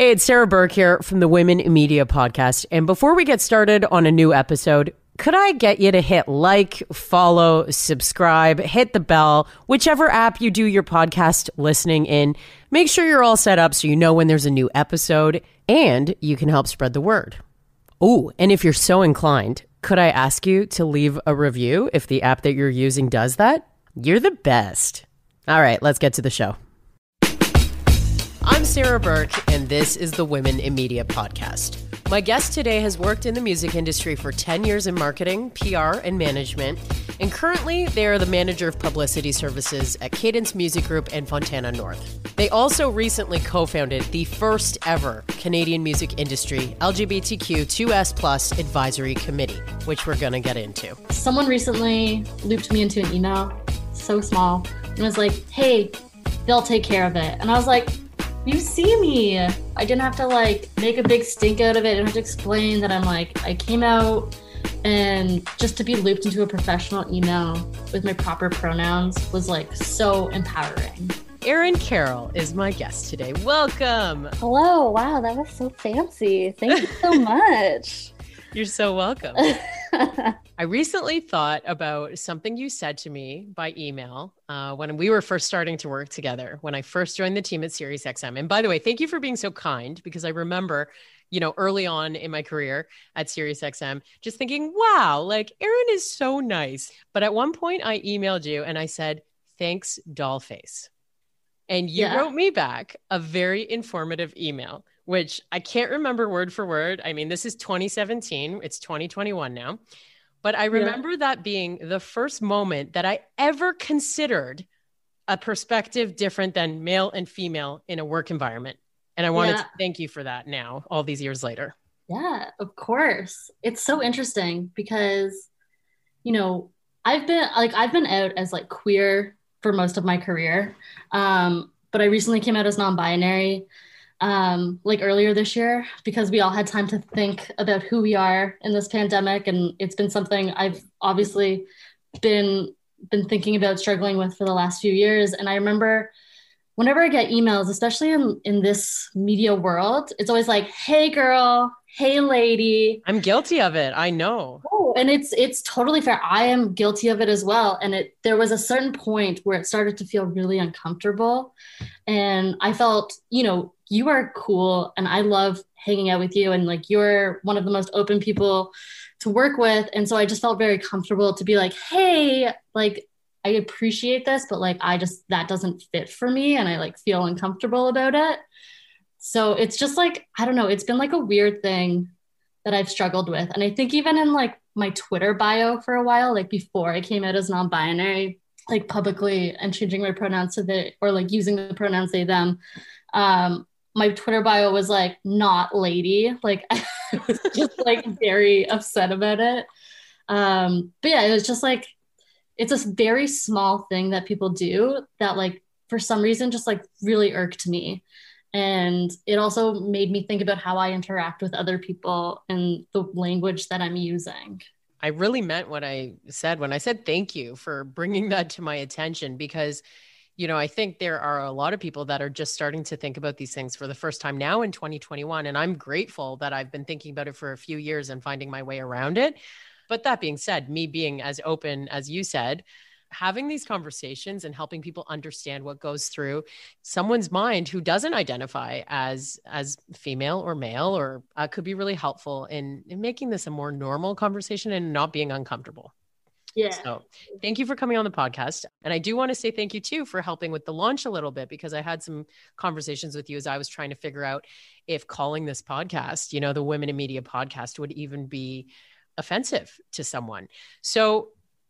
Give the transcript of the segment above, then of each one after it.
Hey, it's Sarah Burke here from the Women in Media podcast. And before we get started on a new episode, could I get you to hit like, follow, subscribe, hit the bell, whichever app you do your podcast listening in. Make sure you're all set up so you know when there's a new episode and you can help spread the word. Oh, and if you're so inclined, could I ask you to leave a review if the app that you're using does that? You're the best. All right, let's get to the show. I'm Sarah Burke, and this is the Women in Media podcast. My guest today has worked in the music industry for 10 years in marketing, PR, and management, and currently they are the manager of publicity services at Cadence Music Group and Fontana North. They also recently co-founded the first ever Canadian Music Industry LGBTQ2S+ Advisory Committee, which we're going to get into. Someone recently looped me into an email, so small, and was like, hey, they'll take care of it. And I was like, you see me. I didn't have to make a big stink out of it. I didn't have to explain that I came out, and just to be looped into a professional email with my proper pronouns was so empowering. Erin Carroll is my guest today. Welcome. Hello. Wow, that was so fancy. Thank you so much. You're so welcome. I recently thought about something you said to me by email when we were first starting to work together, when I first joined the team at SiriusXM. And by the way, thank you for being so kind, because I remember, early on in my career at SiriusXM, just thinking, wow, Erin is so nice. But at one point I emailed you and I said, thanks, dollface. And you wrote me back a very informative email, which I can't remember word for word. I mean, this is 2017. It's 2021 now. But I remember that being the first moment that I ever considered a perspective different than male and female in a work environment. And I wanted to thank you for that now, all these years later. Yeah, of course. It's so interesting because, I've been out as queer for most of my career. But I recently came out as non-binary, earlier this year, because we all had time to think about who we are in this pandemic. And it's been something I've obviously been thinking about, struggling with for the last few years. And I remember whenever I get emails, especially in this media world, it's always hey girl, hey lady. I'm guilty of it. I know. Oh, and it's totally fair. I am guilty of it as well. And there was a certain point where it started to feel really uncomfortable. And I felt, you are cool and I love hanging out with you, and you're one of the most open people to work with. And so I just felt very comfortable to be hey, I appreciate this, but that doesn't fit for me. And I feel uncomfortable about it. So it's just I don't know, it's been a weird thing that I've struggled with. And I think even in my Twitter bio for a while, before I came out as non-binary, publicly, and changing my pronouns to they, or using the pronouns they, them, my Twitter bio was not lady. I was just very upset about it. But yeah, it was just it's a very small thing that people do that for some reason just really irked me. And it also made me think about how I interact with other people and the language that I'm using. I really meant what I said when I said thank you for bringing that to my attention, because I think there are a lot of people that are just starting to think about these things for the first time now in 2021. And I'm grateful that I've been thinking about it for a few years and finding my way around it. But that being said, me being as open as you said, having these conversations and helping people understand what goes through someone's mind who doesn't identify as female or male, or could be really helpful in making this a more normal conversation and not being uncomfortable. Yeah. So thank you for coming on the podcast. And I do want to say thank you too for helping with the launch a little bit, because I had some conversations with you as I was trying to figure out if calling this podcast, the Women in Media podcast, would even be offensive to someone. So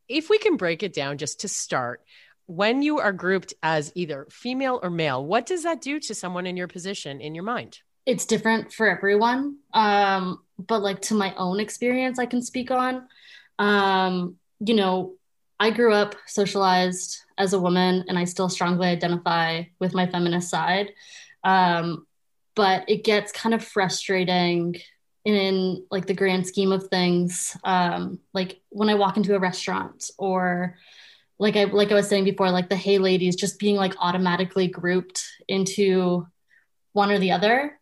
if we can break it down just to start, when you are grouped as either female or male, what does that do to someone in your position in your mind? It's different for everyone. But to my own experience, I can speak on, I grew up socialized as a woman, and I still strongly identify with my feminist side. But it gets kind of frustrating in the grand scheme of things. When I walk into a restaurant, or I was saying before, the hey ladies just being automatically grouped into one or the other.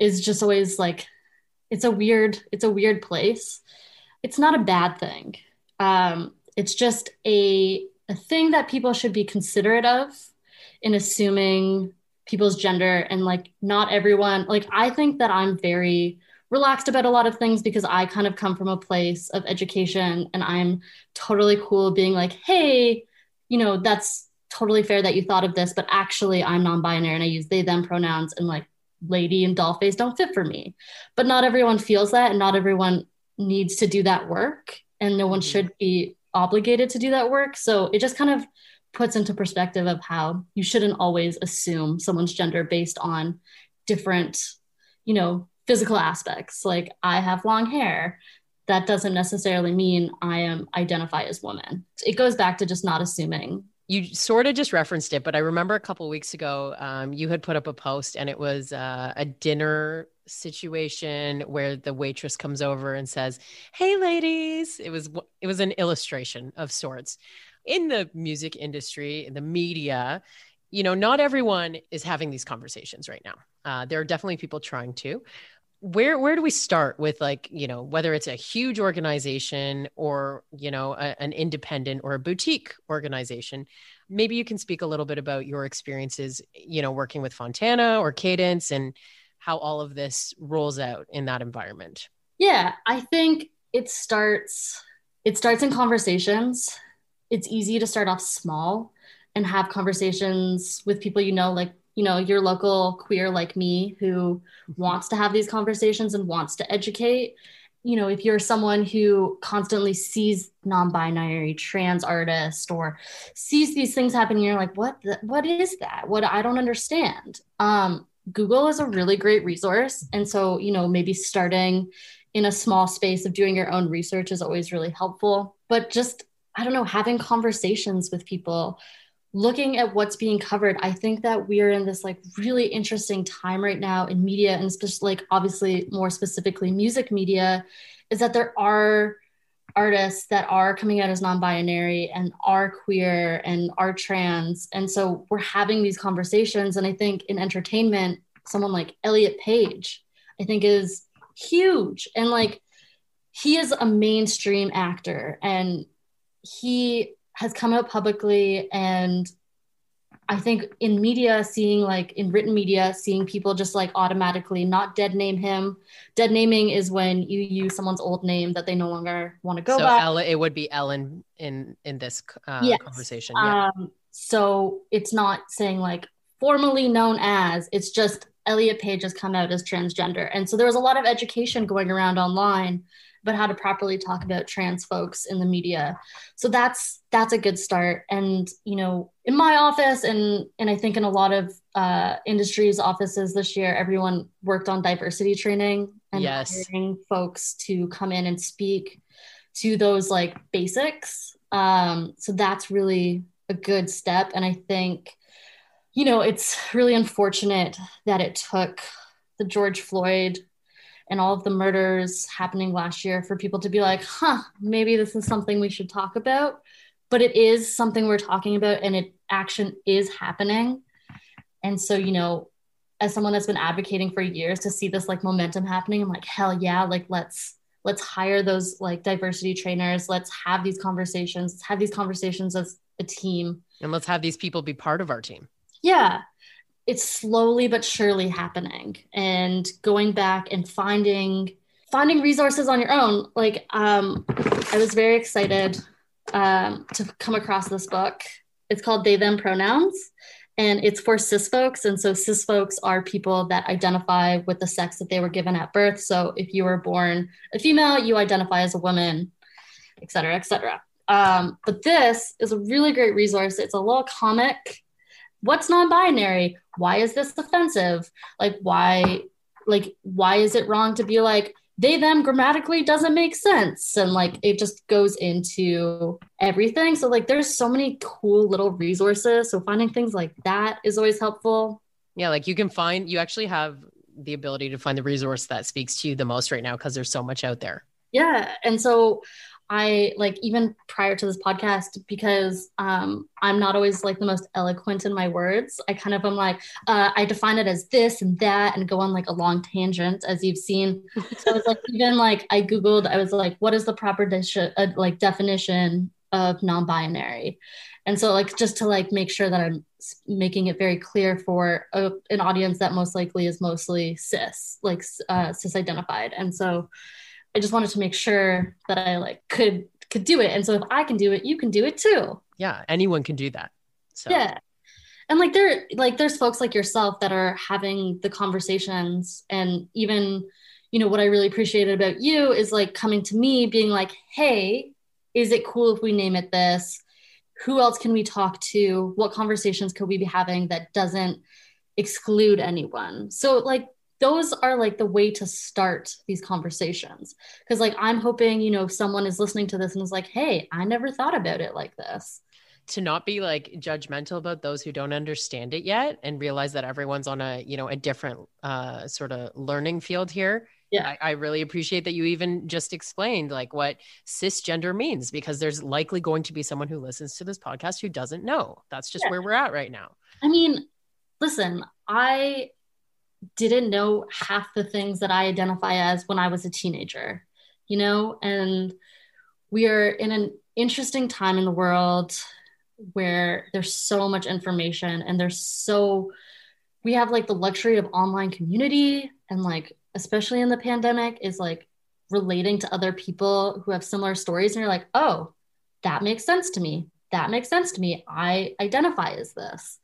is just always like, it's a weird place. It's not a bad thing. It's just a thing that people should be considerate of in assuming people's gender. And like, not everyone, like, I think that I'm very relaxed about a lot of things because I kind of come from a place of education, and I'm totally cool being like, hey, you know, that's totally fair that you thought of this, but actually I'm non-binary and I use they, them pronouns, and like lady and doll face don't fit for me. But not everyone feels that, and not everyone needs to do that work, and no one should be obligated to do that work. So it just kind of puts into perspective of how you shouldn't always assume someone's gender based on different, you know, physical aspects. Like, I have long hair. That doesn't necessarily mean I identify as woman. It goes back to just not assuming. You sort of just referenced it, but I remember a couple of weeks ago, you had put up a post, and it was a dinner situation where the waitress comes over and says, "Hey, ladies." It was an illustration of sorts. In the music industry, in the media, you know, not everyone is having these conversations right now. There are definitely people trying to. Where do we start with, like, you know, whether it's a huge organization or, you know, an independent or a boutique organization? Maybe you can speak a little bit about your experiences, you know, working with Fontana or Cadence, and how all of this rolls out in that environment. Yeah, I think it starts in conversations. It's easy to start off small and have conversations with people, you know, like, you know, your local queer like me who wants to have these conversations and wants to educate. You know, if you're someone who constantly sees non-binary trans artists or sees these things happening, you're like, what is that? What, I don't understand. Google is a really great resource. And so, you know, maybe starting in a small space of doing your own research is always really helpful. But just, I don't know, having conversations with people, looking at what's being covered. I think that we're in this like really interesting time right now in media, and especially like obviously more specifically music media, is that there are artists that are coming out as non-binary and are queer and are trans. And so we're having these conversations. And I think in entertainment, someone like Elliot Page, I think, is huge. And like, he is a mainstream actor, and he has come out publicly. And I think in media, seeing people just like automatically not dead name him. Dead naming is when you use someone's old name that they no longer want to go by. So it would be Ellen in this yes. Conversation. Yeah. So it's not saying like formerly known as, it's just Elliot Page has come out as transgender. And so there was a lot of education going around online about how to properly talk about trans folks in the media. So that's a good start. And, you know, in my office and I think in a lot of industries offices this year, everyone worked on diversity training and hiring folks to come in and speak to those like basics. So that's really a good step. And I think, you know, it's really unfortunate that it took the George Floyd and all of the murders happening last year for people to be like, maybe this is something we should talk about. But it is something we're talking about, and action is happening. And so, you know, as someone that's been advocating for years, to see this like momentum happening, I'm like, hell yeah, like let's hire those like diversity trainers. Let's have these conversations. Let's have these conversations as a team. And let's have these people be part of our team. Yeah. It's slowly but surely happening, and going back and finding resources on your own. Like, I was very excited to come across this book. It's called They, Them Pronouns, and it's for cis folks. And so cis folks are people that identify with the sex that they were given at birth. So if you were born a female, you identify as a woman, et cetera, et cetera. But this is a really great resource. It's a little comic. What's non-binary? Why is this offensive? Why is it wrong to be like, they, them grammatically doesn't make sense? And like, it just goes into everything. So like, there's so many cool little resources. So finding things like that is always helpful. Yeah. Like you actually have the ability to find the resource that speaks to you the most right now, because there's so much out there. Yeah. And so I like even prior to this podcast, because I'm not always like the most eloquent in my words. I kind of am like, I define it as this and that and go on like a long tangent, as you've seen. So it's like, even like I Googled, I was like, what is the proper definition of non-binary? And so like, just to like make sure that I'm making it very clear for an audience that most likely is mostly cis, like cis identified. And so I just wanted to make sure that I like could do it. And so if I can do it, you can do it too. Yeah. Anyone can do that. So. Yeah. And like, there's folks like yourself that are having the conversations. And even, you know, what I really appreciated about you is like coming to me being like, hey, is it cool if we name it this? Who else can we talk to? What conversations could we be having that doesn't exclude anyone? So like, those are like the way to start these conversations. Cause like, I'm hoping, you know, someone is listening to this and is like, hey, I never thought about it like this. To not be like judgmental about those who don't understand it yet and realize that everyone's on a, you know, a different sort of learning field here. Yeah. I really appreciate that you even just explained like what cisgender means, because there's likely going to be someone who listens to this podcast who doesn't know. That's just where we're at right now. I mean, listen, I didn't know half the things that I identify as when I was a teenager, you know, and we are in an interesting time in the world where there's so much information and we have like the luxury of online community, and like, especially in the pandemic, is like relating to other people who have similar stories. And you're like, oh, that makes sense to me. That makes sense to me. I identify as this.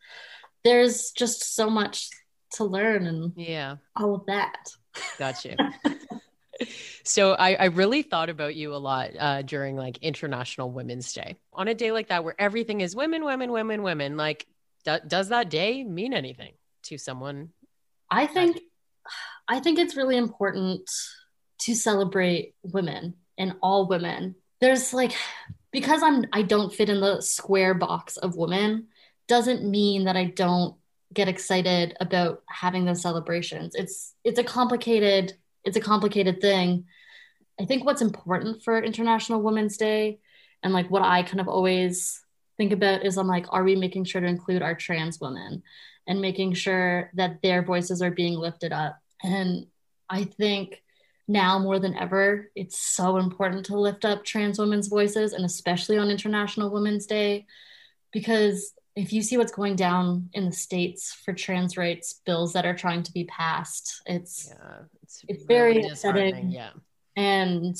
There's just so much to learn and all of that. Gotcha. So I really thought about you a lot during like International Women's Day. On a day like that, where everything is women, women, women, women, like does that day mean anything to someone? I think it's really important to celebrate women and all women. There's like, because I don't fit in the square box of women, doesn't mean that I don't get excited about having those celebrations. It's a complicated thing. I think what's important for International Women's Day, and like what I kind of always think about, is I'm like, are we making sure to include our trans women and making sure that their voices are being lifted up? And I think now more than ever, it's so important to lift up trans women's voices, and especially on International Women's Day, because if you see what's going down in the States for trans rights bills that are trying to be passed, it's really very upsetting. Yeah. And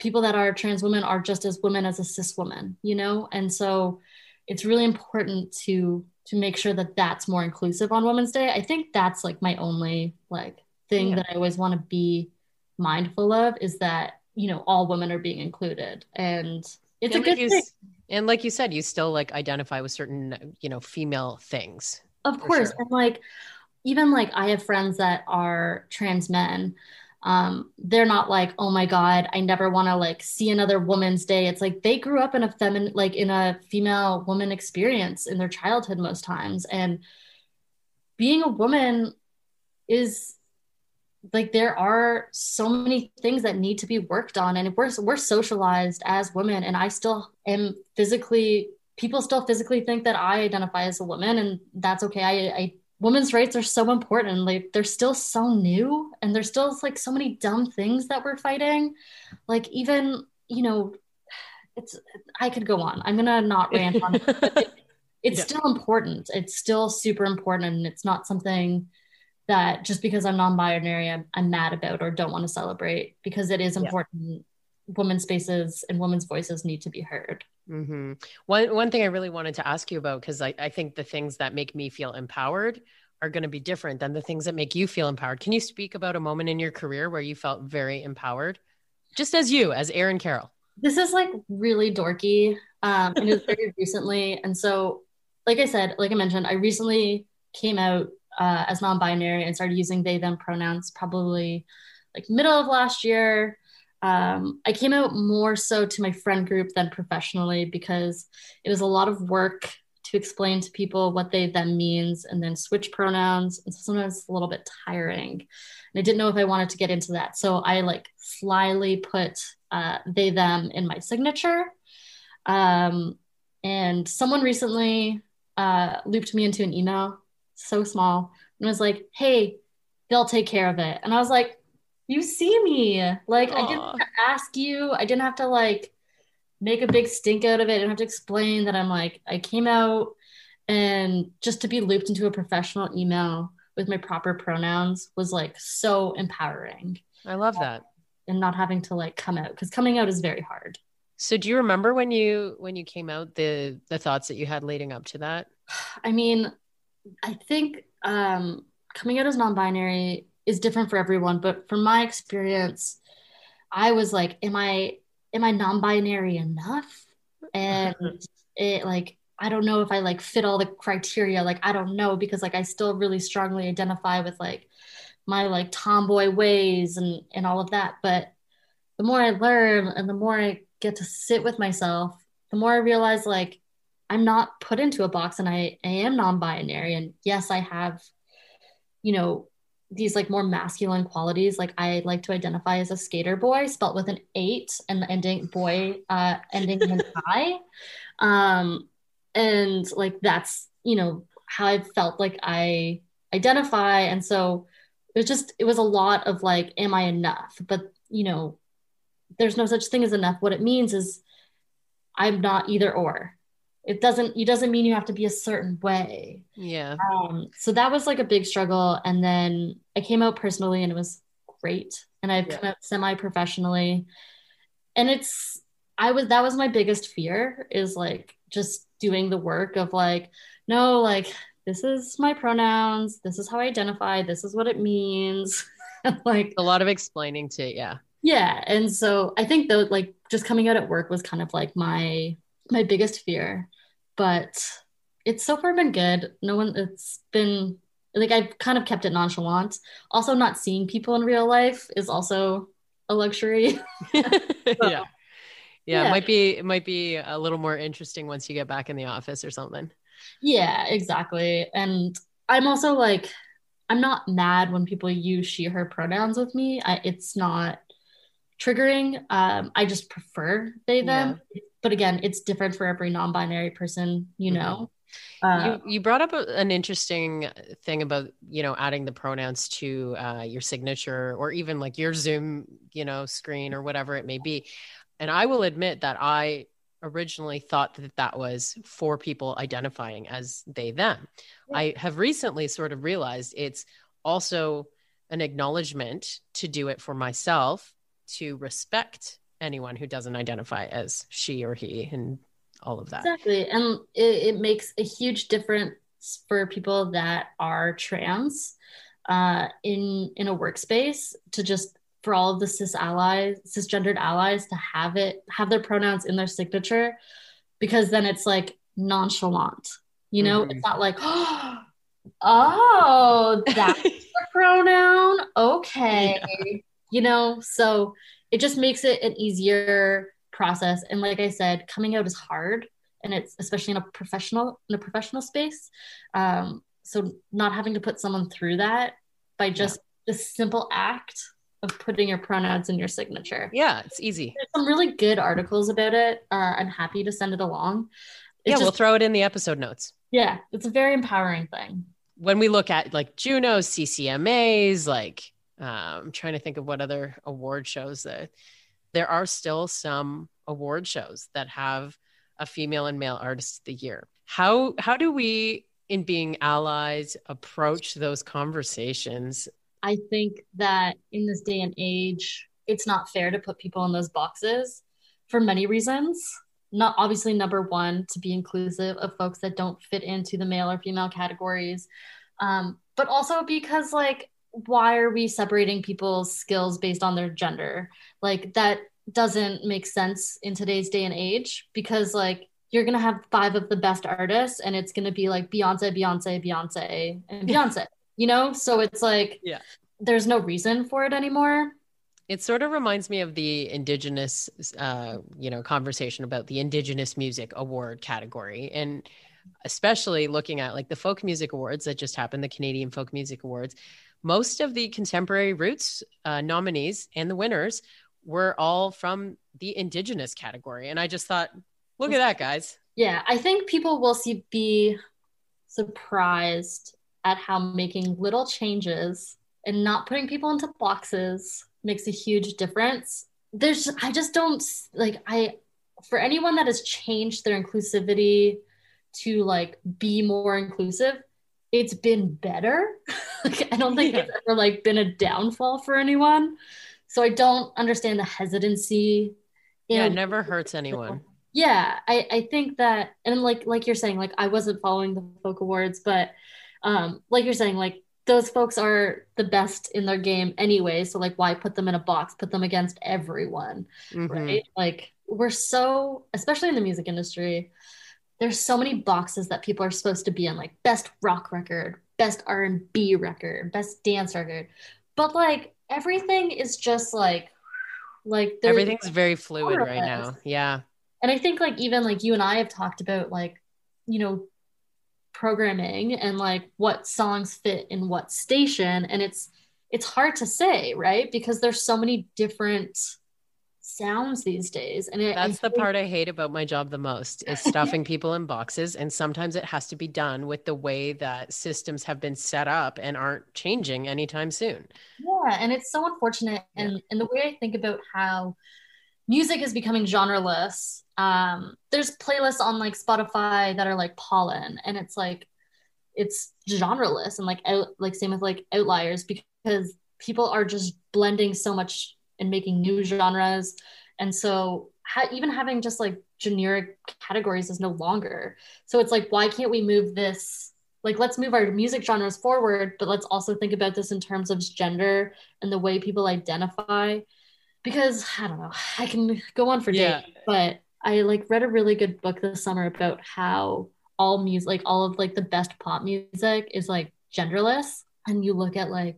people that are trans women are just as women as a cis woman, you know? And so it's really important to make sure that that's more inclusive on Women's Day. I think that's like my only like thing that I always want to be mindful of, is that, you know, all women are being included, and it's a good thing. And like you said, you still like identify with certain, you know, female things. Of course. Sure. And like, even like I have friends that are trans men. They're not like, oh my God, I never want to like see another Woman's Day. It's like, they grew up in a female woman experience in their childhood most times. And being a woman is like, there are so many things that need to be worked on, and we're socialized as women, and I still am people still physically think that I identify as a woman, and that's okay. Women's rights are so important. Like, they're still so new, and there's still like so many dumb things that we're fighting. Like, even, you know, I could go on. I'm going to not rant on it, but it's still important. It's still super important. And it's not something that just because I'm non-binary, I'm mad about or don't want to celebrate, because it is important. Women's spaces and women's voices need to be heard. Mm-hmm. One thing I really wanted to ask you about, because I think the things that make me feel empowered are going to be different than the things that make you feel empowered. Can you speak about a moment in your career where you felt very empowered? Just as Erin Carroll? This is like really dorky. And it's very recently. And so, like I mentioned, I recently came out as non-binary and started using they, them pronouns probably like middle of last year. I came out more so to my friend group than professionally, because it was a lot of work to explain to people what they them means and then switch pronouns. And so sometimes it's a little bit tiring. And I didn't know if I wanted to get into that. So I like slyly put they them in my signature. And someone recently looped me into an email, so small, and was like, hey, they'll take care of it. And I was like, you see me. Like, aww. I didn't have to ask you. I didn't have to like make a big stink out of it. I didn't have to explain that I'm like, I came out, and just to be looped into a professional email with my proper pronouns was like so empowering. I love that. And not having to like come out, because coming out is very hard. So do you remember when you came out, the thoughts that you had leading up to that? I mean, I think coming out as non-binary is different for everyone, but from my experience, I was like, am I non-binary enough? And it like, I don't know if I like fit all the criteria. Like, I don't know, because like, I still really strongly identify with like my like tomboy ways and all of that. But the more I learn and the more I get to sit with myself, the more I realize like I'm not put into a box, and I am non-binary. And yes, I have, you know, these like more masculine qualities. Like I like to identify as a skater boy, spelt with an 8 and the ending boy ending in I. And like that's, you know, how I felt like I identify. And so it was a lot of like, am I enough? But you know, there's no such thing as enough. What it means is I'm not either or. It doesn't mean you have to be a certain way. Yeah. So that was like a big struggle. And then I came out personally and it was great. And I've come out semi-professionally. And that was my biggest fear, is like just doing the work of like, no, like this is my pronouns, this is how I identify, this is what it means. Like a lot of explaining to it, yeah. Yeah. And so I think though, like just coming out at work was kind of like my biggest fear, but it's so far been good. It's been like, I've kind of kept it nonchalant. Also not seeing people in real life is also a luxury. So, yeah. It might be a little more interesting once you get back in the office or something. Yeah, exactly. And I'm also like, I'm not mad when people use she, her pronouns with me. It's not triggering. I just prefer they, them. Yeah. But again, it's different for every non-binary person, you know. You brought up an interesting thing about, you know, adding the pronouns to your signature, or even like your Zoom, you know, screen or whatever it may be. And I will admit that I originally thought that was for people identifying as they, them. Yeah. I have recently sort of realized it's also an acknowledgement to do it for myself, to respect anyone who doesn't identify as she or he and all of that. Exactly. And it makes a huge difference for people that are trans in a workspace, to just, for all of the cisgendered allies to have their pronouns in their signature, because then it's like nonchalant, you know. It's not like, oh, that's the pronoun, okay. Yeah. You know, so it just makes it an easier process. And like I said, coming out is hard, and it's especially in a professional space. So not having to put someone through that by just the simple act of putting your pronouns in your signature. Yeah, it's easy. There's some really good articles about it. I'm happy to send it along. We'll throw it in the episode notes. Yeah, it's a very empowering thing. When we look at like Juno, CCMAs, like... I'm trying to think of what other award shows that there are. Still some award shows that have a female and male artist of the year. How do we, in being allies, approach those conversations? I think that in this day and age, it's not fair to put people in those boxes for many reasons. Not obviously number one, to be inclusive of folks that don't fit into the male or female categories. But also because like, why are we separating people's skills based on their gender? Like that doesn't make sense in today's day and age, because like you're going to have 5 of the best artists and it's going to be like Beyonce, and Beyonce, you know? So it's like, there's no reason for it anymore. It sort of reminds me of the Indigenous, conversation about the Indigenous Music Award category. And especially looking at like the Folk Music Awards that just happened, the Canadian Folk Music Awards, most of the contemporary roots nominees and the winners were all from the Indigenous category. And I just thought, look at that, guys. Yeah, I think people will be surprised at how making little changes and not putting people into boxes makes a huge difference. For anyone that has changed their inclusivity to like be more inclusive, it's been better. I don't think it's ever like been a downfall for anyone. So I don't understand the hesitancy. Yeah, it never hurts anyone. Yeah, I think that, and like you're saying, like I wasn't following the Folk Awards, but like you're saying, like those folks are the best in their game anyway. So like, why put them in a box, put them against everyone, right? Like we're so, especially in the music industry, there's so many boxes that people are supposed to be in, like best rock record, best R&B record, best dance record. But like everything is just like everything's very fluid right now. Yeah. And I think like, even like you and I have talked about like, you know, programming and like what songs fit in what station, and it's hard to say, right? Because there's so many different sounds these days, and that's the part I hate about my job the most is stuffing people in boxes, and sometimes it has to be done with the way that systems have been set up and aren't changing anytime soon. Yeah, and it's so unfortunate, and the way I think about how music is becoming genreless. There's playlists on like Spotify that are like Pollen, and it's genreless and like out, like same with like Outliers, because people are just blending so much and making new genres. And so even having just like generic categories is no longer. So it's like, why can't we move this? Like, let's move our music genres forward, but let's also think about this in terms of gender and the way people identify. Because I don't know, I can go on for days, but I like read a really good book this summer about how all music, like all of like the best pop music is like genderless. And you look at like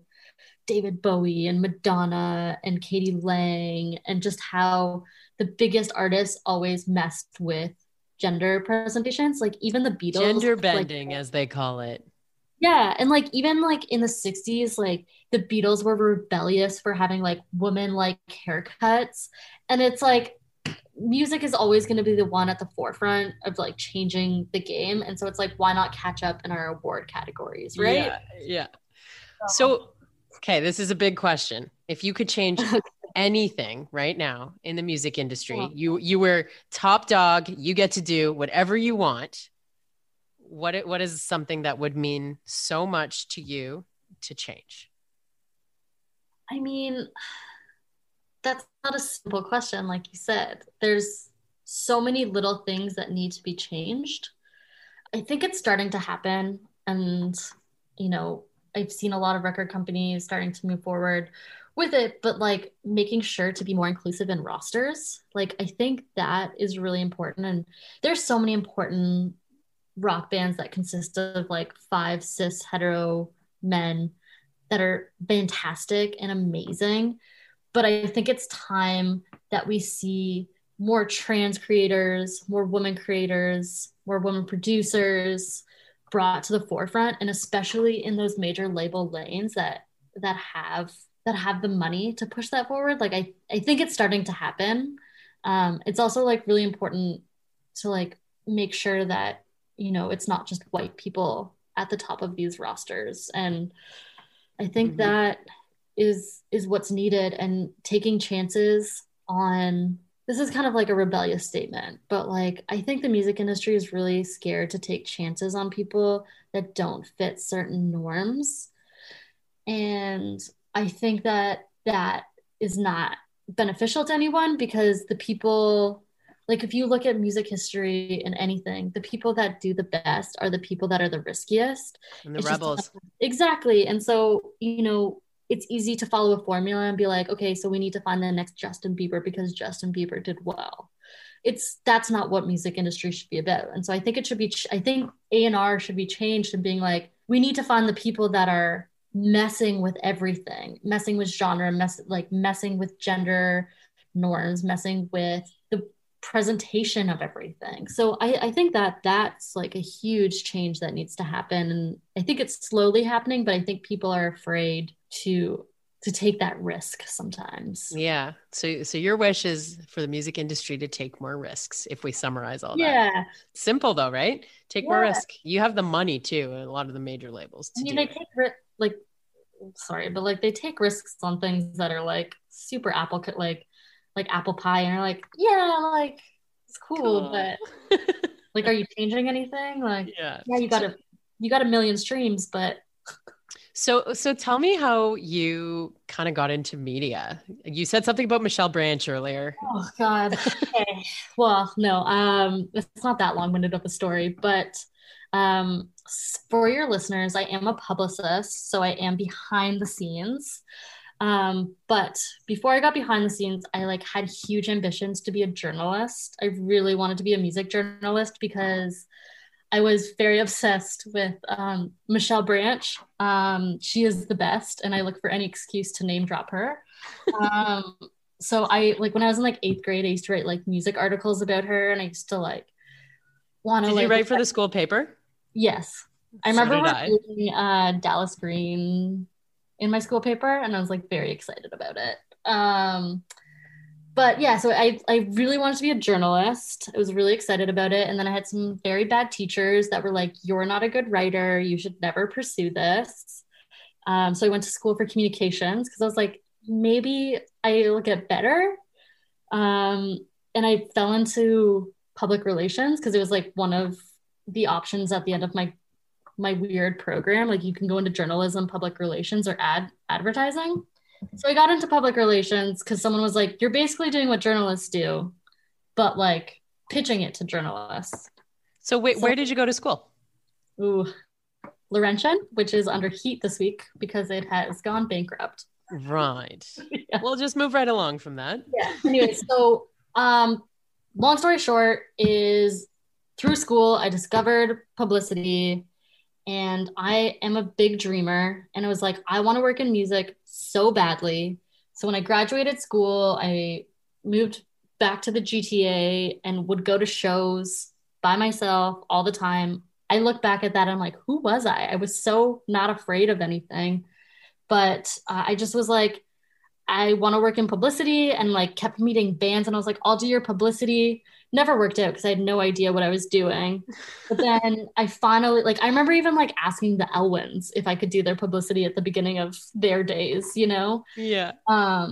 David Bowie and Madonna and Katie Lang, and just how the biggest artists always messed with gender presentations. Like even the Beatles. Gender bending, like, as they call it. Yeah. And like, even like in the 60s, like the Beatles were rebellious for having like women like haircuts. And it's like, music is always going to be the one at the forefront of like changing the game. And so it's like, why not catch up in our award categories, right? Yeah. So, okay, this is a big question. If you could change anything right now in the music industry, you were top dog, you get to do whatever you want. What is something that would mean so much to you to change? I mean, that's not a simple question. Like you said, there's so many little things that need to be changed. I think it's starting to happen. And, you know, I've seen a lot of record companies starting to move forward with it, but like making sure to be more inclusive in rosters. Like, I think that is really important. And there's so many important rock bands that consist of like 5 cis hetero men that are fantastic and amazing. But I think it's time that we see more trans creators, more women creators, more women producers brought to the forefront, and especially in those major label lanes that have the money to push that forward. Like I think it's starting to happen. It's also like really important to like make sure that, you know, it's not just white people at the top of these rosters. And I think that is what's needed, and taking chances on, this is kind of like a rebellious statement, but like I think the music industry is really scared to take chances on people that don't fit certain norms, and I think that is not beneficial to anyone, because the people, like if you look at music history and anything, the people that do the best are the people that are the riskiest and the rebels. Exactly. And so, you know, it's easy to follow a formula and be like, okay, so we need to find the next Justin Bieber because Justin Bieber did well. That's not what music industry should be about. And so I think it should be, I think A&R should be changed and being like, we need to find the people that are messing with everything, messing with genre, messing with gender norms, messing with the presentation of everything. So I think that that's like a huge change that needs to happen. And I think it's slowly happening, but I think people are afraid to take that risk sometimes. Yeah. So your wish is for the music industry to take more risks, if we summarize all that. Yeah. Simple though, right? Take more risk. You have the money too, a lot of the major labels. They take risks on things that are like super applicant, like apple pie, and are like, yeah, like it's cool, but like, are you changing anything? Like, yeah you got a million streams, but. So tell me how you kind of got into media. You said something about Michelle Branch earlier. Oh God. Okay. Well, no, it's not that long-winded of a story, but for your listeners, I am a publicist, so I am behind the scenes. But before I got behind the scenes, I like had huge ambitions to be a journalist. I really wanted to be a music journalist because I was very obsessed with Michelle Branch. She is the best, and I look for any excuse to name drop her. So I like when I was in like 8th grade, I used to write like music articles about her, and I used to like want to. Did you write for the school paper? Yes, I remember reading Dallas Green in my school paper, and I was like very excited about it. But yeah, so I really wanted to be a journalist. I was really excited about it. And then I had some very bad teachers that were like, you're not a good writer. You should never pursue this. So I went to school for communications because I was like, maybe I'll get better. And I fell into public relations because it was like one of the options at the end of my weird program. Like you can go into journalism, public relations, or advertising. So I got into public relations because someone was like, you're basically doing what journalists do, but like pitching it to journalists. So wait, where did you go to school? Ooh, Laurentian, which is under heat this week because it has gone bankrupt. Right. Yeah. We'll just move right along from that. Yeah. Anyway, so long story short is through school, I discovered publicity. And I am a big dreamer. And I was like, I want to work in music so badly. So when I graduated school, I moved back to the GTA and would go to shows by myself all the time. I look back at that, I'm like, who was I? I was so not afraid of anything. But I just was like, I want to work in publicity, and like kept meeting bands. And I was like, I'll do your publicity. Never worked out because I had no idea what I was doing. But then I finally, like, I remember even like asking the Elwins if I could do their publicity at the beginning of their days, you know? Yeah.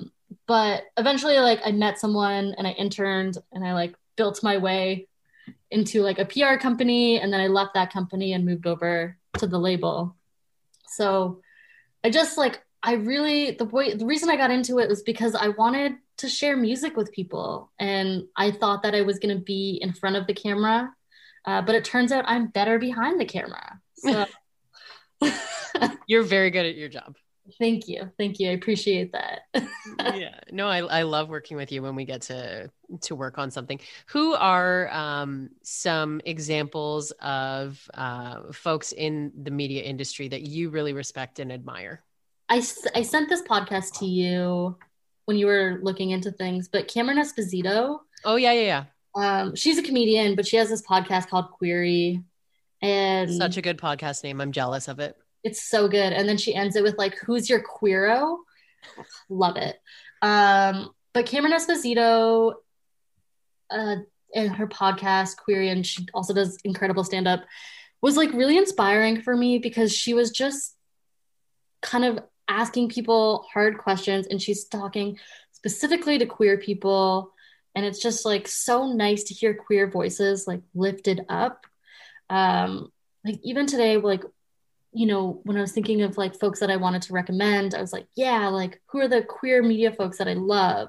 But eventually, like, I met someone and I interned and I like built my way into like a PR company. And then I left that company and moved over to the label. So I just like, I really, the reason I got into it was because I wanted to share music with people. And I thought that I was going to be in front of the camera, but it turns out I'm better behind the camera. So. You're very good at your job. Thank you. Thank you. I appreciate that. Yeah, no, I love working with you when we get to work on something. Who are some examples of folks in the media industry that you really respect and admire? I sent this podcast to you when you were looking into things, but Cameron Esposito. Oh, yeah. She's a comedian, but she has this podcast called Query. And such a good podcast name. I'm jealous of it. It's so good. And then she ends it with like, who's your queero? Love it. But Cameron Esposito and her podcast Query, and she also does incredible stand-up, was like really inspiring for me because she was just kind of asking people hard questions, and she's talking specifically to queer people, and it's just like so nice to hear queer voices like lifted up. Like even today, like, you know, when I was thinking of like folks that I wanted to recommend, I was like, yeah, like who are the queer media folks that I love?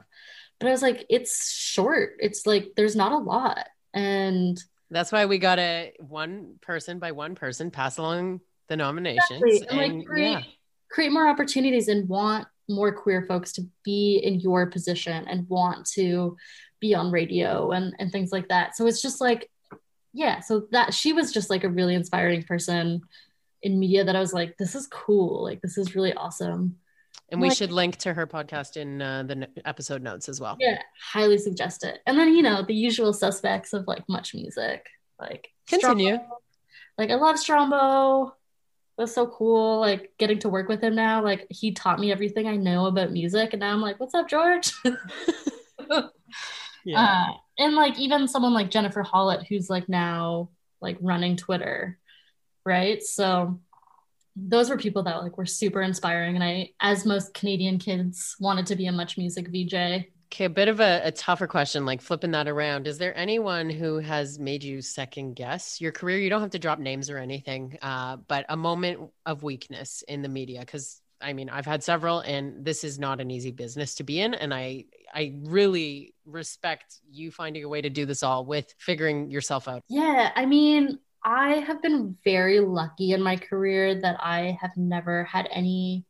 But I was like, it's short, it's like there's not a lot. And that's why we got a one person by one person pass along the nominations. Exactly. And like, create more opportunities and want more queer folks to be in your position and want to be on radio and things like that. So it's just like, yeah, so that she was just like a really inspiring person in media that I was like, this is cool. Like, this is really awesome. And we should link to her podcast in the episode notes as well. Yeah, highly suggest it. And then, you know, the usual suspects of like MuchMusic. Like, continue. Strombo. Like, I love Strombo. It was so cool, like, getting to work with him now. Like, he taught me everything I know about music. And now I'm like, what's up, George? Yeah. And, like, even someone like Jennifer Hollett, who's, like, now, like, running Twitter. Right? So those were people that like were super inspiring, and I, as most Canadian kids, wanted to be a MuchMusic VJ. Okay, a bit of a tougher question, like flipping that around. Is there anyone who has made you second guess your career? You don't have to drop names or anything, but a moment of weakness in the media, because I mean, I've had several, and this is not an easy business to be in. And I really respect you finding a way to do this all with figuring yourself out. Yeah, I mean, I have been very lucky in my career that I have never had any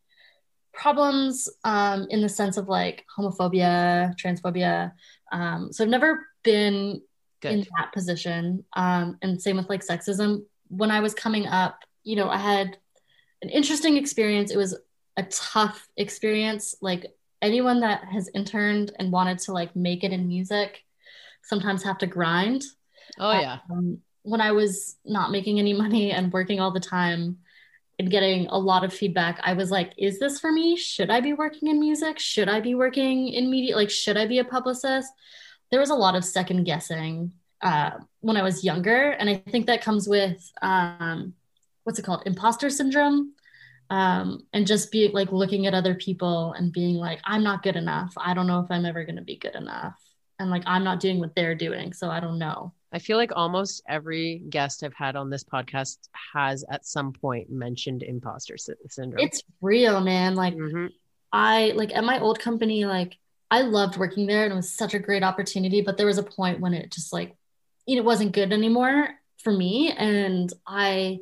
problems in the sense of like homophobia, transphobia. So I've never been in that position. And same with like sexism. When I was coming up, you know, I had an interesting experience. It was a tough experience. Like anyone that has interned and wanted to like make it in music sometimes have to grind. Oh yeah. When I was not making any money and working all the time and getting a lot of feedback, I was like, is this for me? Should I be working in music? Should I be working in media? Like, should I be a publicist? There was a lot of second guessing when I was younger. And I think that comes with, what's it called? Imposter syndrome. And just be like looking at other people and being like, I'm not good enough. I don't know if I'm ever going to be good enough. And like, I'm not doing what they're doing. So I don't know. I feel like almost every guest I've had on this podcast has at some point mentioned imposter syndrome. It's real, man. Like I, like at my old company, like I loved working there and it was such a great opportunity, but there was a point when it just like, you know, wasn't good anymore for me. And I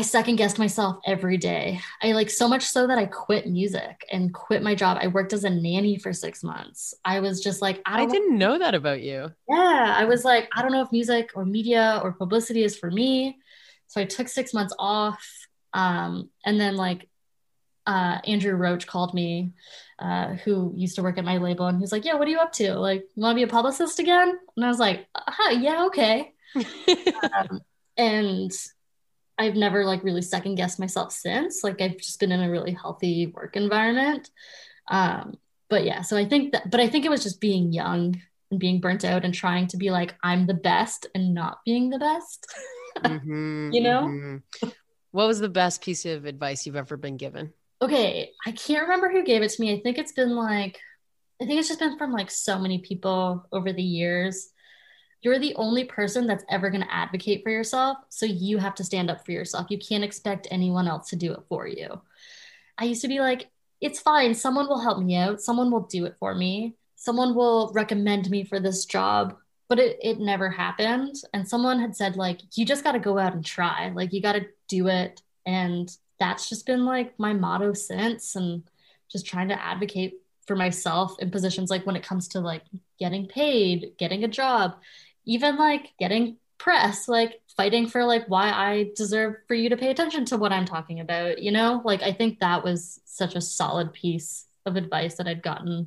second guessed myself every day. I like so much so that I quit music and quit my job. I worked as a nanny for 6 months. I was just like, I didn't know that about you. Yeah. I was like, I don't know if music or media or publicity is for me. So I took 6 months off. And then like Andrew Roach called me, who used to work at my label. And he was like, yeah, what are you up to? Like, you want to be a publicist again? And I was like, yeah, okay. And I've never like really second guessed myself since. Like I've just been in a really healthy work environment. But yeah, so I think that, but I think it was just being young and being burnt out and trying to be like, I'm the best and not being the best, you know? What was the best piece of advice you've ever been given? Okay. I can't remember who gave it to me. I think it's been like, I think it's just been from like so many people over the years. You're the only person that's ever going to advocate for yourself. So you have to stand up for yourself. You can't expect anyone else to do it for you. I used to be like, it's fine. Someone will help me out. Someone will do it for me. Someone will recommend me for this job, but it never happened. And someone had said like, you just got to go out and try, like you got to do it. And that's just been like my motto since, and just trying to advocate for myself in positions like when it comes to like getting paid, getting a job, even like getting press, like fighting for like why I deserve for you to pay attention to what I'm talking about, you know? Like, I think that was such a solid piece of advice that I'd gotten.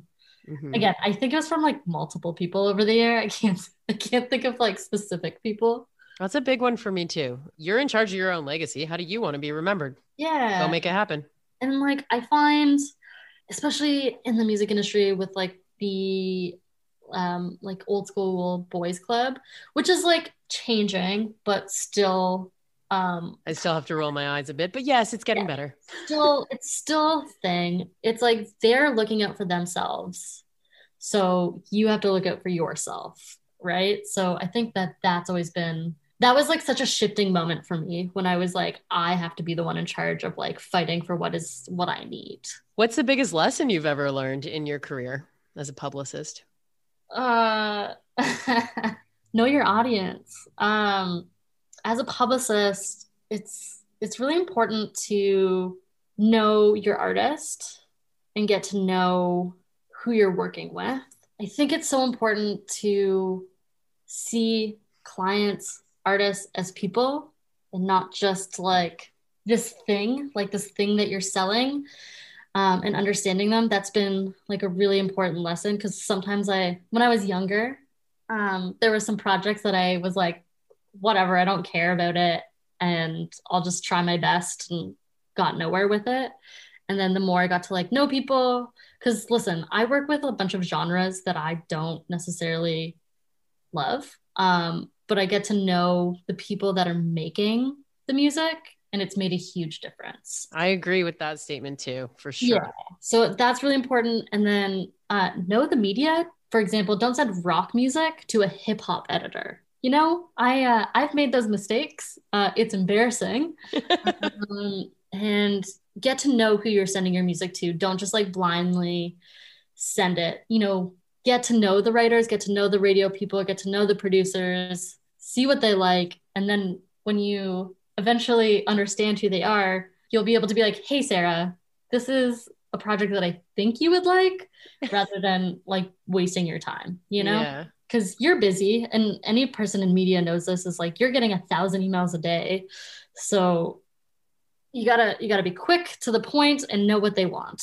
Again, I think it was from like multiple people over the year. I can't think of like specific people. That's a big one for me too. You're in charge of your own legacy. How do you want to be remembered? Yeah. Go make it happen. And like, I find, especially in the music industry with like the like old school boys club, which is like changing, but still I still have to roll my eyes a bit, but yes, it's getting better. It's still a thing. It's like they're looking out for themselves, so you have to look out for yourself, right? So I think that's always been, that was like such a shifting moment for me when I was like, I have to be the one in charge of like fighting for what I need. What's the biggest lesson you've ever learned in your career as a publicist? Know your audience. As a publicist, it's really important to know your artist and get to know who you're working with. I think it's so important to see clients, artists as people and not just like this thing that you're selling. and understanding them, that's been like a really important lesson. Because sometimes when I was younger, there were some projects that I was like, whatever, I don't care about it, and I'll just try my best, and got nowhere with it. And then the more I got to like know people, because listen, I work with a bunch of genres that I don't necessarily love, but I get to know the people that are making the music, and it's made a huge difference. I agree with that statement too, for sure. Yeah. So that's really important. And then know the media. For example, don't send rock music to a hip hop editor. You know, I've made those mistakes. It's embarrassing. And get to know who you're sending your music to. Don't just like blindly send it. You know, get to know the writers, get to know the radio people, get to know the producers, see what they like. And then when you eventually understand who they are, you'll be able to be like, hey, Sarah, this is a project that I think you would like, rather than like wasting your time, you know? Yeah. Because you're busy, and any person in media knows this, is like, you're getting 1,000 emails a day. So you gotta be quick to the point and know what they want.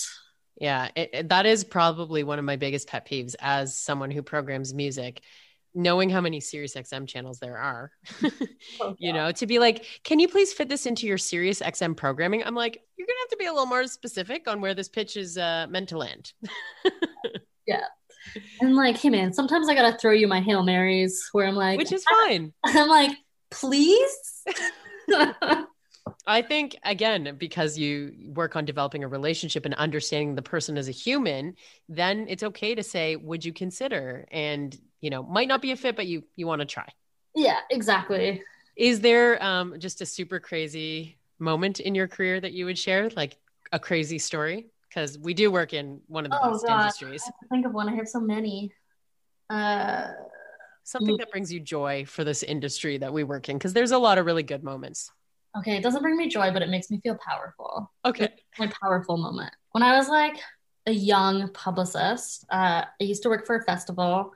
Yeah, that is probably one of my biggest pet peeves as someone who programs music, knowing how many SiriusXM channels there are. Oh, you know, to be like, can you please fit this into your SiriusXM programming? I'm like, you're gonna have to be a little more specific on where this pitch is meant to land. Yeah. And like, hey man, sometimes I gotta throw you my Hail Marys, where I'm like, which is fine. I'm like, please. I think, again, because you work on developing a relationship and understanding the person as a human, then it's okay to say, would you consider? And, you know, might not be a fit, but you want to try. Yeah, exactly. Is there just a super crazy moment in your career that you would share? Like a crazy story? Because we do work in one of the best industries. I have to think of one. I have so many. Something that brings you joy for this industry that we work in, because there's a lot of really good moments. Okay, it doesn't bring me joy, but it makes me feel powerful. Okay. It's my powerful moment. When I was like a young publicist, I used to work for a festival,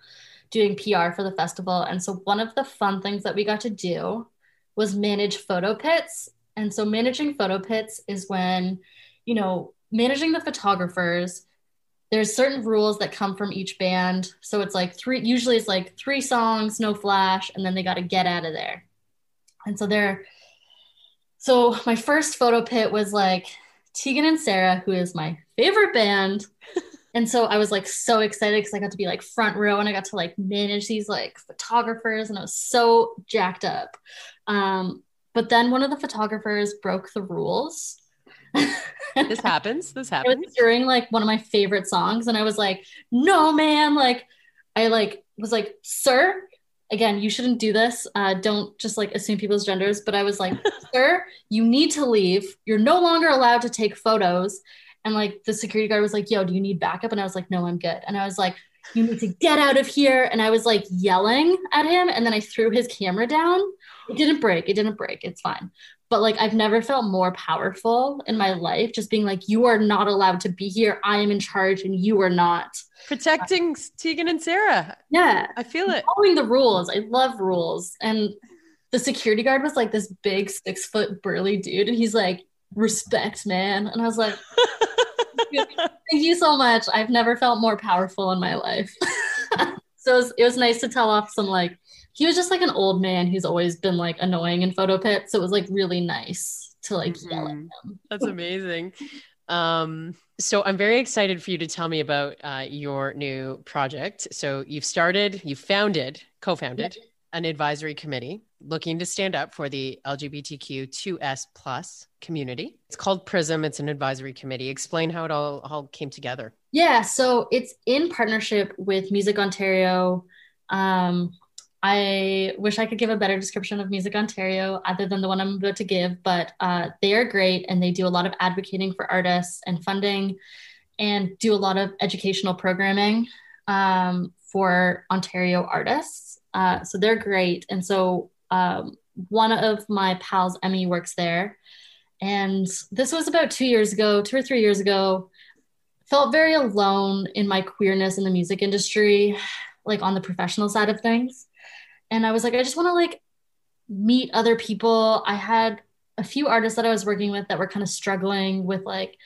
doing PR for the festival. And so one of the fun things that we got to do was manage photo pits. And so managing photo pits is when, you know, managing the photographers, there's certain rules that come from each band. So it's like three songs, no flash, and then they got to get out of there. And so my first photo pit was like Tegan and Sarah, who is my favorite band. And so I was like so excited because I got to be like front row, and I got to like manage these like photographers, and I was so jacked up. But then one of the photographers broke the rules. This happens. It was during like one of my favorite songs, and I was like, no, man. Like I like was like, sir, again, you shouldn't do this. Don't just like assume people's genders. But I was like, sir, you need to leave. You're no longer allowed to take photos. And like the security guard was like, yo, do you need backup? And I was like, no, I'm good. And I was like, you need to get out of here. And I was like yelling at him. And then I threw his camera down. It didn't break. It's fine. But like, I've never felt more powerful in my life, just being like, you are not allowed to be here. I am in charge, and you are not. Protecting Tegan and Sarah. Yeah. I feel it. Following the rules. I love rules. And the security guard was like this big 6-foot burly dude. And he's like, respect, man. And I was like, thank you so much. I've never felt more powerful in my life. So it was nice to tell off some like, he was just like an old man who's always been like annoying in photo pits. So it was like really nice to like yell at him. That's amazing. So I'm very excited for you to tell me about your new project. So you co-founded an advisory committee looking to stand up for the LGBTQ2S+ community. It's called PRISM. It's an advisory committee. Explain how it all came together. Yeah. So it's in partnership with Music Ontario. I wish I could give a better description of Music Ontario other than the one I'm about to give, but they are great, and they do a lot of advocating for artists and funding, and do a lot of educational programming for Ontario artists. So they're great. And so one of my pals, Emmy, works there. And this was about 2 or 3 years ago. Felt very alone in my queerness in the music industry, like on the professional side of things. And I was like, I just want to like meet other people. I had a few artists that I was working with that were kind of struggling with like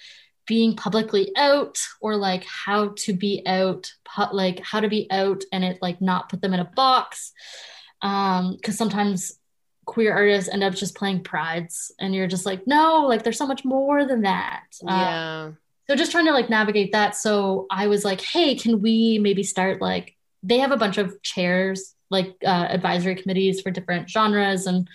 being publicly out, or like how to be out, like how to be out and it like not put them in a box. Because sometimes queer artists end up just playing prides and you're just like, no, like there's so much more than that. Yeah. So just trying to like navigate that. So I was like, hey, can we maybe start like, they have a bunch of chairs, like advisory committees for different genres and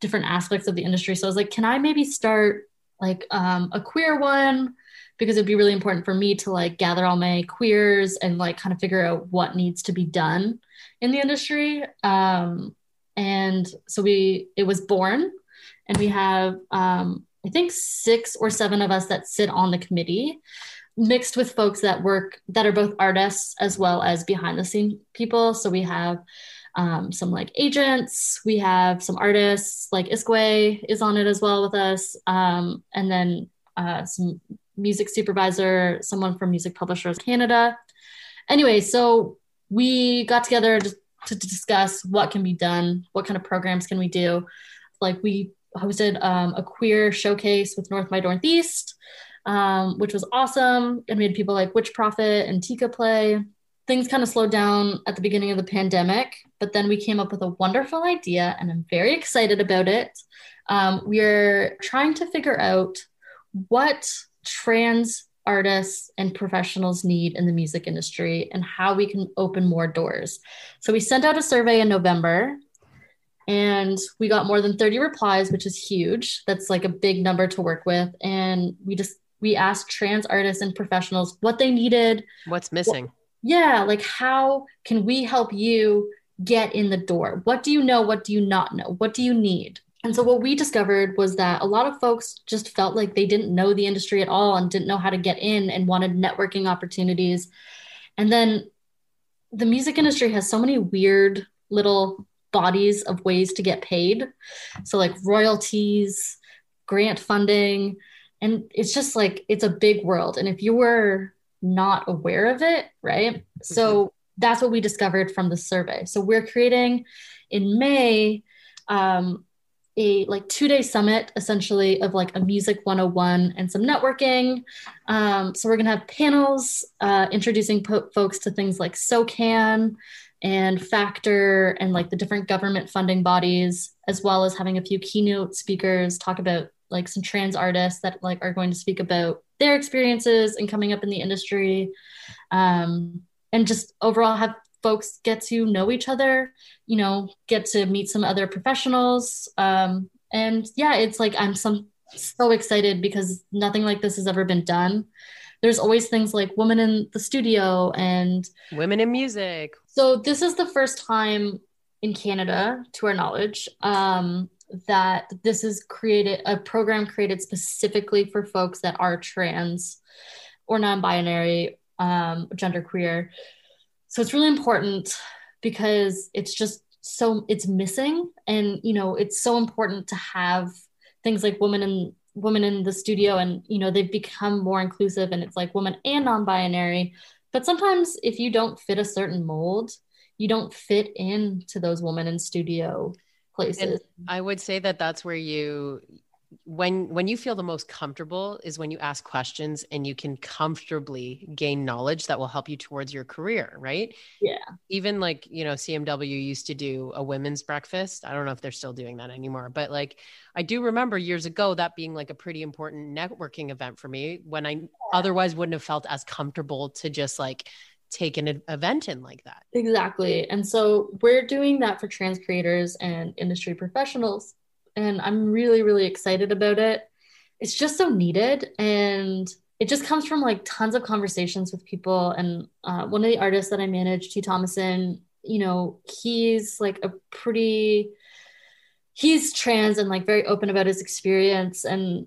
different aspects of the industry. So I was like, can I maybe start like a queer one? Because it'd be really important for me to like gather all my queers and like kind of figure out what needs to be done in the industry. And so it was born, and we have, I think 6 or 7 of us that sit on the committee, mixed with folks that work, that are both artists as well as behind the scene people. So we have some like agents, we have some artists, like Iskway is on it as well with us. And then some music supervisor, someone from Music Publishers Canada. Anyway, so we got together to discuss what can be done, what kind of programs can we do. Like we hosted a queer showcase with North by Northeast, which was awesome. And we had people like Witch Prophet and Tika play. Things kind of slowed down at the beginning of the pandemic, but then we came up with a wonderful idea, and I'm very excited about it. We're trying to figure out what trans artists and professionals need in the music industry and how we can open more doors. So we sent out a survey in November and we got more than 30 replies, which is huge. That's like a big number to work with. And we asked trans artists and professionals what they needed. What's missing? Yeah. Like, how can we help you get in the door? What do you know? What do you not know? What do you need? And so what we discovered was that a lot of folks just felt like they didn't know the industry at all and didn't know how to get in and wanted networking opportunities. And then the music industry has so many weird little bodies of ways to get paid. So like royalties, grant funding, and it's just like, it's a big world. And if you were not aware of it, right? So that's what we discovered from the survey. So we're creating in May, a like 2-day summit essentially of like a music 101 and some networking. So we're going to have panels introducing folks to things like SOCAN and Factor and like the different government funding bodies, as well as having a few keynote speakers talk about like some trans artists that like are going to speak about their experiences and coming up in the industry, and just overall have folks get to know each other, you know, get to meet some other professionals. And yeah, it's like, I'm so excited because nothing like this has ever been done. There's always things like women in the studio and women in music. So this is the first time in Canada, to our knowledge, that this is a program created specifically for folks that are trans or non-binary, genderqueer. So it's really important because it's just so, it's missing. And, you know, it's so important to have things like women in the studio, and, you know, they've become more inclusive, and it's like women and non-binary. But sometimes if you don't fit a certain mold, you don't fit into those women in studio places. And I would say that that's where you, when you feel the most comfortable is when you ask questions and you can comfortably gain knowledge that will help you towards your career, right? Yeah. Even like, you know, CMW used to do a women's breakfast. I don't know if they're still doing that anymore, but like, I do remember years ago that being like a pretty important networking event for me when I otherwise wouldn't have felt as comfortable to just like take an event in like that. Exactly. And so we're doing that for trans creators and industry professionals. And I'm really, really excited about it. It's just so needed. And it just comes from like tons of conversations with people. And one of the artists that I manage, T. Thomason, you know, he's trans and like very open about his experience. And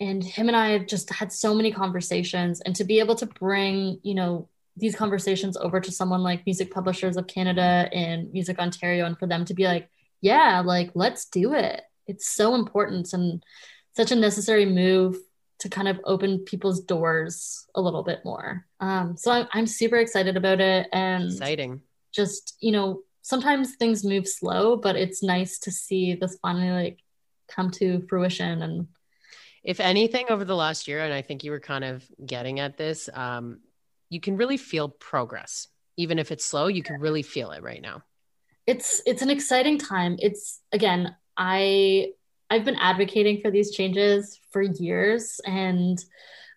him and I have just had so many conversations, and to be able to bring, you know, these conversations over to someone like Music Publishers of Canada and Music Ontario, and for them to be like, yeah, like, let's do it. It's so important and such a necessary move to kind of open people's doors a little bit more. So I'm super excited about it. And exciting. Just, you know, sometimes things move slow, but it's nice to see this finally like come to fruition. And if anything over the last year, and I think you were kind of getting at this, you can really feel progress. Even if it's slow, you can really feel it right now. It's an exciting time. It's, again, I've been advocating for these changes for years, and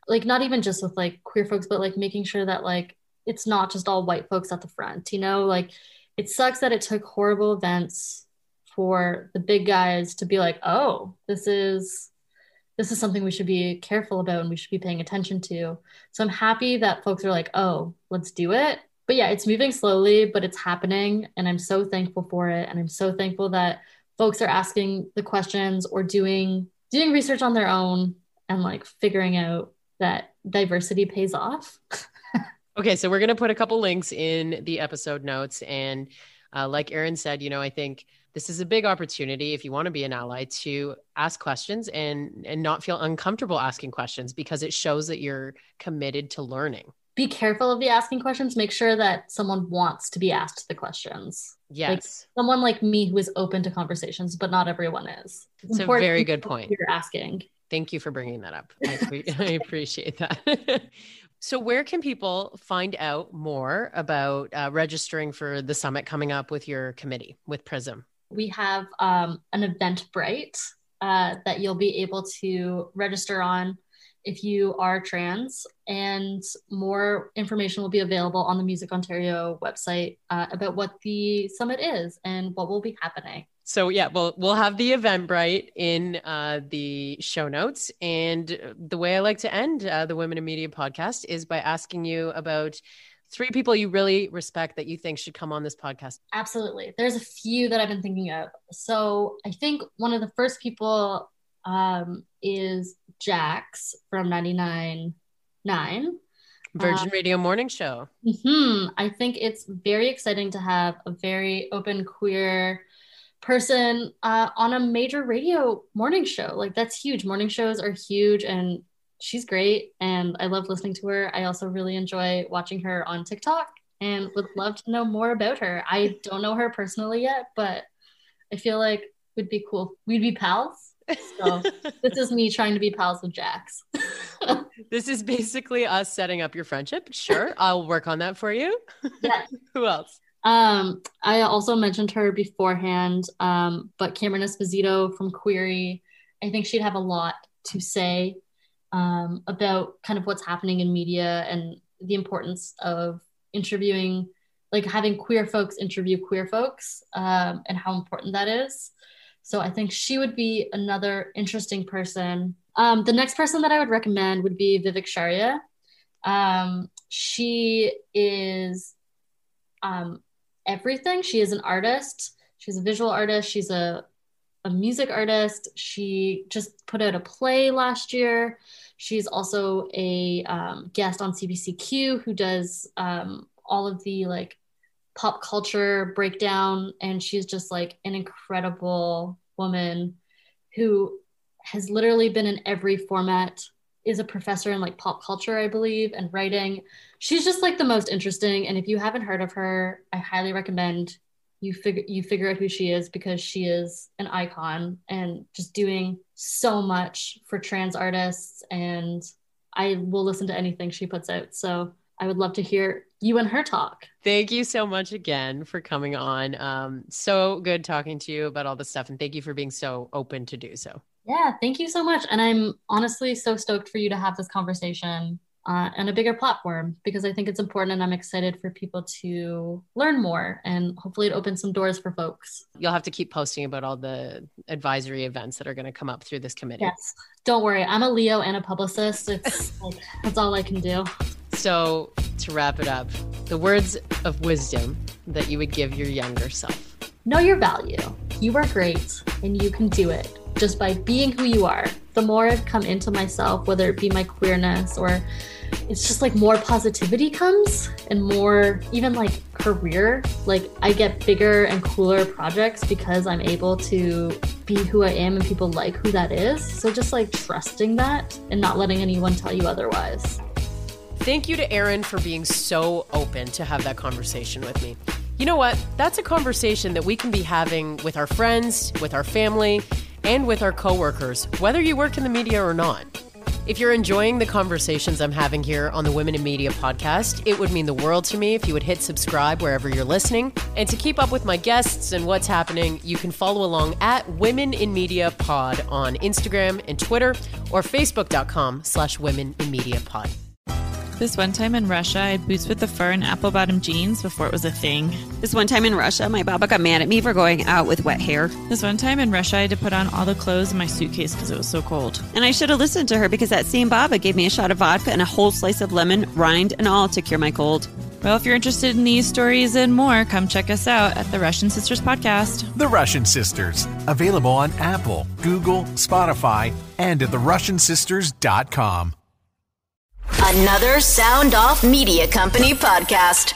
like, not even just with like queer folks, but like making sure that like, it's not just all white folks at the front, you know, like it sucks that it took horrible events for the big guys to be like, oh, this is something we should be careful about and we should be paying attention to. So I'm happy that folks are like, oh, let's do it. But yeah, it's moving slowly, but it's happening. And I'm so thankful for it. And I'm so thankful that folks are asking the questions or doing research on their own and like figuring out that diversity pays off. Okay, so we're going to put a couple links in the episode notes. And like Erin said, you know, I think this is a big opportunity if you want to be an ally to ask questions and not feel uncomfortable asking questions, because it shows that you're committed to learning. Be careful of the asking questions. Make sure that someone wants to be asked the questions. Yes. Like someone like me who is open to conversations, but not everyone is. It's a very good point. You're asking. Thank you for bringing that up. I appreciate that. So where can people find out more about registering for the summit coming up with your committee, with PRISM? We have an Eventbrite that you'll be able to register on if you are trans, and more information will be available on the Music Ontario website about what the summit is and what will be happening. So yeah, we'll have the Eventbrite in the show notes. And the way I like to end the Women in Media podcast is by asking you about 3 people you really respect that you think should come on this podcast. Absolutely. There's a few that I've been thinking of. So I think one of the first people is Jax from 99.9. Virgin Radio Morning Show. Mm-hmm. I think it's very exciting to have a very open, queer person on a major radio morning show. Like, that's huge. Morning shows are huge, and she's great, and I love listening to her. I also really enjoy watching her on TikTok and would love to know more about her. I don't know her personally yet, but I feel like it would be cool. We'd be pals. So this is me trying to be pals with Jax. This is basically us setting up your friendship. Sure, I'll work on that for you. Yeah. Who else? I also mentioned her beforehand, but Cameron Esposito from Queery. I think she'd have a lot to say about kind of what's happening in media and the importance of interviewing, like having queer folks interview queer folks, and how important that is. So I think she would be another interesting person. The next person that I would recommend would be Vivek Sharia. She is everything. She is an artist. She's a visual artist. She's a music artist. She just put out a play last year. She's also a guest on CBCQ who does all of the like pop culture breakdown. And she's just like an incredible woman who has literally been in every format, is a professor in like pop culture, I believe, and writing. She's just like the most interesting. And if you haven't heard of her, I highly recommend you figure out who she is, because she is an icon and just doing so much for trans artists. And I will listen to anything she puts out. So I would love to hear you and her talk. Thank you so much again for coming on. So good talking to you about all this stuff. And thank you for being so open to do so. Yeah, thank you so much. And I'm honestly so stoked for you to have this conversation on a bigger platform, because I think it's important, and I'm excited for people to learn more, and hopefully it opens some doors for folks. You'll have to keep posting about all the advisory events that are going to come up through this committee. Yes, don't worry. I'm a Leo and a publicist. It's like, that's all I can do. So to wrap it up, the words of wisdom that you would give your younger self. Know your value. You are great and you can do it just by being who you are. The more I've come into myself, whether it be my queerness or it's just like more positivity comes, and more even like career, like I get bigger and cooler projects because I'm able to be who I am and people like who that is. So just like trusting that and not letting anyone tell you otherwise. Thank you to Erin for being so open to have that conversation with me. You know what? That's a conversation that we can be having with our friends, with our family, and with our coworkers, whether you work in the media or not. If you're enjoying the conversations I'm having here on the Women in Media podcast, it would mean the world to me if you would hit subscribe wherever you're listening. And to keep up with my guests and what's happening, you can follow along at Women in Media Pod on Instagram and Twitter, or facebook.com/Women in Media Pod. This one time in Russia, I had boots with the fur and apple-bottom jeans before it was a thing. This one time in Russia, my baba got mad at me for going out with wet hair. This one time in Russia, I had to put on all the clothes in my suitcase because it was so cold. And I should have listened to her, because that same baba gave me a shot of vodka and a whole slice of lemon, rind and all, to cure my cold. Well, if you're interested in these stories and more, come check us out at The Russian Sisters Podcast. The Russian Sisters, available on Apple, Google, Spotify, and at therussiansisters.com. Another Sound Off Media Company podcast.